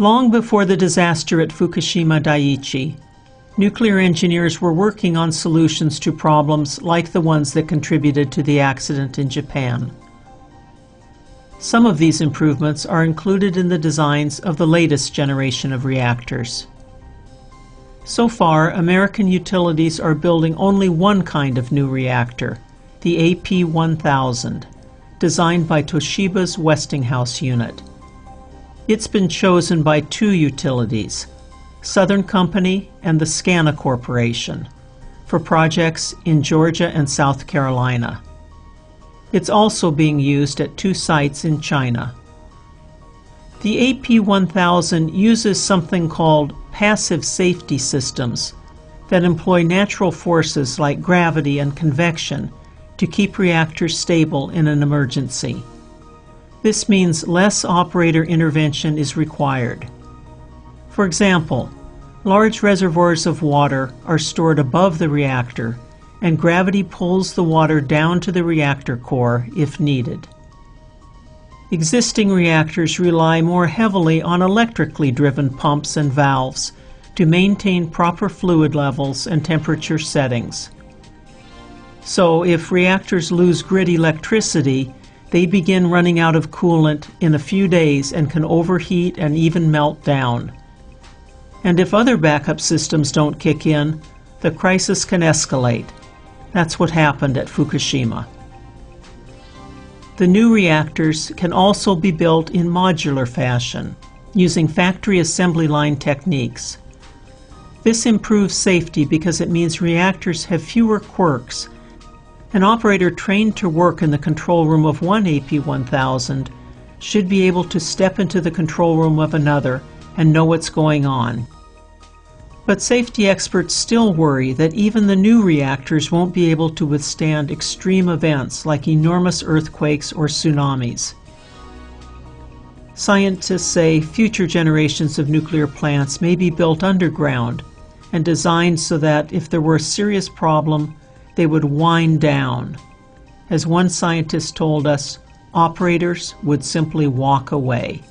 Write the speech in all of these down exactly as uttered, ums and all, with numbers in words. Long before the disaster at Fukushima Daiichi, nuclear engineers were working on solutions to problems like the ones that contributed to the accident in Japan. Some of these improvements are included in the designs of the latest generation of reactors. So far, American utilities are building only one kind of new reactor, the A P one thousand, designed by Toshiba's Westinghouse unit. It's been chosen by two utilities, Southern Company and the Scana Corporation, for projects in Georgia and South Carolina. It's also being used at two sites in China. The A P one thousand uses something called passive safety systems that employ natural forces like gravity and convection to keep reactors stable in an emergency. This means less operator intervention is required. For example, large reservoirs of water are stored above the reactor, and gravity pulls the water down to the reactor core if needed. Existing reactors rely more heavily on electrically driven pumps and valves to maintain proper fluid levels and temperature settings. So if reactors lose grid electricity, they begin running out of coolant in a few days and can overheat and even melt down. And if other backup systems don't kick in, the crisis can escalate. That's what happened at Fukushima. The new reactors can also be built in modular fashion, using factory assembly line techniques. This improves safety because it means reactors have fewer quirks. An operator trained to work in the control room of one A P one thousand should be able to step into the control room of another and know what's going on. But safety experts still worry that even the new reactors won't be able to withstand extreme events like enormous earthquakes or tsunamis. Scientists say future generations of nuclear plants may be built underground and designed so that if there were a serious problem, they would wind down. As one scientist told us, operators would simply walk away.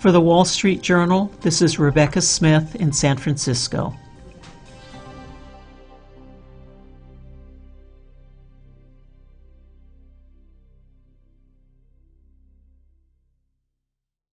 For the Wall Street Journal, this is Rebecca Smith in San Francisco.